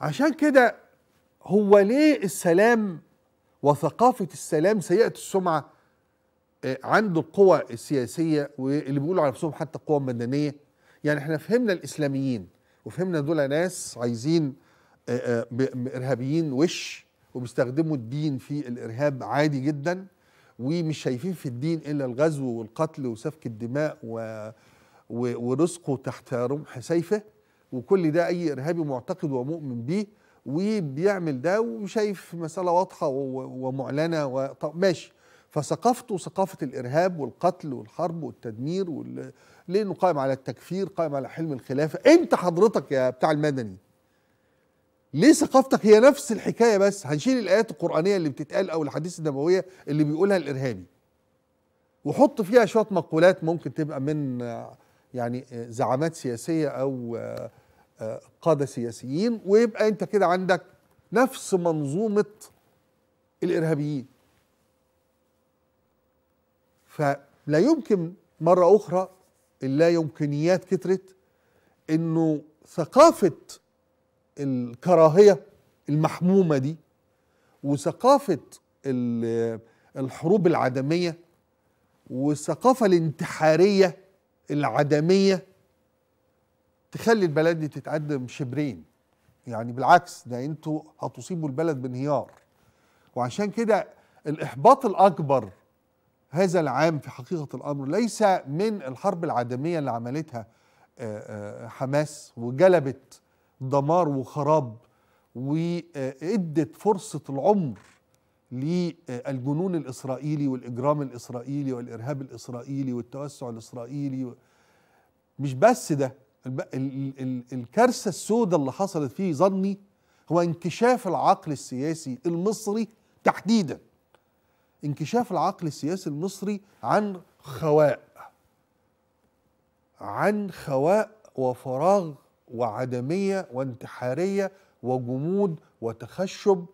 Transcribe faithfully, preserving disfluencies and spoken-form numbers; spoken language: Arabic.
عشان كده هو ليه السلام وثقافة السلام سيئة السمعة عند القوى السياسية واللي بيقولوا على نفسهم حتى القوى المدنية؟ يعني احنا فهمنا الإسلاميين وفهمنا دول ناس عايزين إرهابيين وش وبيستخدموا الدين في الإرهاب عادي جدا، ومش شايفين في الدين إلا الغزو والقتل وسفك الدماء و... ورزقه تحت رمح سيفه، وكل ده أي إرهابي معتقد ومؤمن بيه وبيعمل ده وشايف مسألة واضحة ومعلنة و... طب ماشي. فثقافته ثقافة الإرهاب والقتل والحرب والتدمير وال... لأنه قائم على التكفير، قائم على حلم الخلافة. أنت حضرتك يا بتاع المدني ليه ثقافتك هي نفس الحكاية، بس هنشيل الآيات القرآنية اللي بتتقال أو الحديث النبوية اللي بيقولها الإرهابي وحط فيها شوية مقولات ممكن تبقى من يعني زعامات سياسية أو قادة سياسيين، ويبقى أنت كده عندك نفس منظومة الإرهابيين. فلا يمكن مرة أخرى إلا يمكنيات كترت إنه ثقافة الكراهية المحمومة دي وثقافة الحروب العدمية والثقافة الانتحارية العدمية تخلي البلد دي تتقدم شبرين. يعني بالعكس ده انتوا هتصيبوا البلد بانهيار. وعشان كده الإحباط الأكبر هذا العام في حقيقة الأمر ليس من الحرب العدمية اللي عملتها حماس وجلبت دمار وخراب وادت فرصة العمر للجنون الإسرائيلي والإجرام الإسرائيلي والإرهاب الإسرائيلي والتوسع الإسرائيلي. مش بس ده، الكارثة السوداء اللي حصلت فيه ظني هو انكشاف العقل السياسي المصري تحديدا، انكشاف العقل السياسي المصري عن خواء عن خواء وفراغ وعدمية وانتحارية وجمود وتخشب